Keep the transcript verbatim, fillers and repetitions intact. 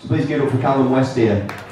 So please give it up for Callum West here.